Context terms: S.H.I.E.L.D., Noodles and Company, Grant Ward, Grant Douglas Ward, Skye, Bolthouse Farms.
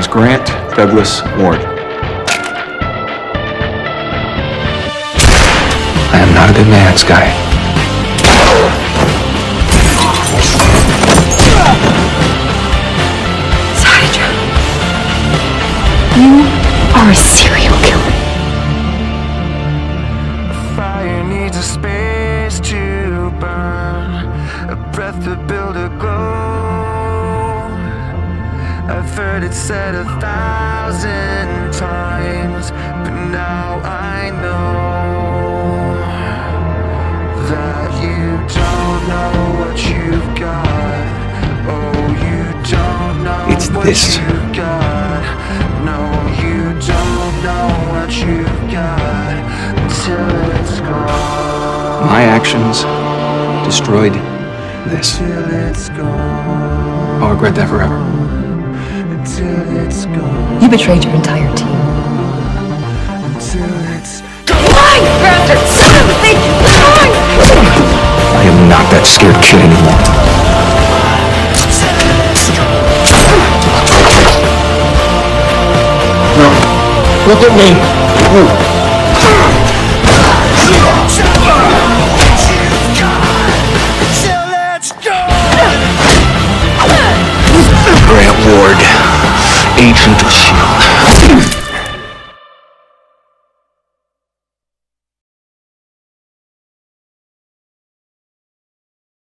is Grant Douglas Ward. I am not a good man, Skye. You are a serial killer. A fire needs a space to burn, a breath to build a glow. I've heard it said 1,000 times, but now I know that you don't know what you've got. Oh, you don't know it's what this. You've got. No, you don't know what you've got until it's gone. My actions destroyed this. It's gone. I'll regret that forever. Until it's gone. You betrayed your entire team. Until it's gone. Lying bastard! Son of a bitch! Lying! I am not that scared kid anymore. Look at me. Grant Ward, Agent of S.H.I.E.L.D.